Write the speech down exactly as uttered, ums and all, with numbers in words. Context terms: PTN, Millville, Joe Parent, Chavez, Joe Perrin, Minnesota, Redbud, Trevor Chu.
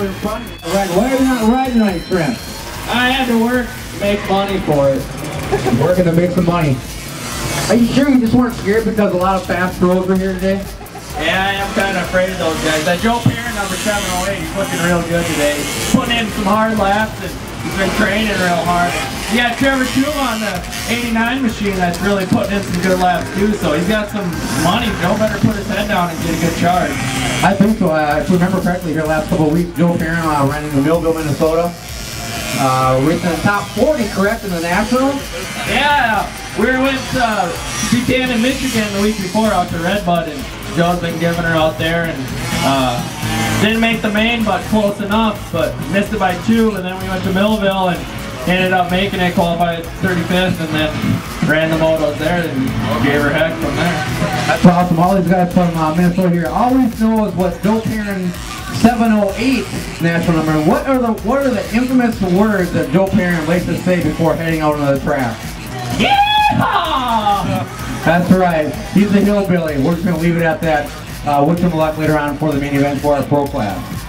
for fun. Right, why are we not riding on a trip? I had to work to make money for it. Working to make some money. Are you sure you just weren't scared because a lot of fast roads were here today? Yeah, I am kind of afraid of those guys. That Joe Parent, number seven oh eight, he's looking real good today. He's putting in some hard laps and he's been training real hard. You got Trevor Chu on the eighty-nine machine that's really putting in some good laps too, so he's got some money. Joe better put his head down and get a good charge. I think so. Uh, if I remember correctly, here last couple of weeks, Joe Perrin uh, ran into Millville, Minnesota. Uh, we're in the top forty, correct, in the Nationals? Yeah, we were with uh, P T N in Michigan the week before out to Redbud, and Joe's been giving her out there, and uh, didn't make the main, but close enough, but missed it by two, and then we went to Millville and ended up making it, qualified thirty-fifth, and then ran the motos there, and gave her heck from there. That's awesome. All these guys from uh, Minnesota here always knows what Joe Perrin seven oh eight national number. What are the what are the infamous words that Joe Perrin likes to say before heading out on the track? Yeehaw! That's right. He's a hillbilly. We're just gonna leave it at that. Uh, wish him luck later on for the main event for our pro class.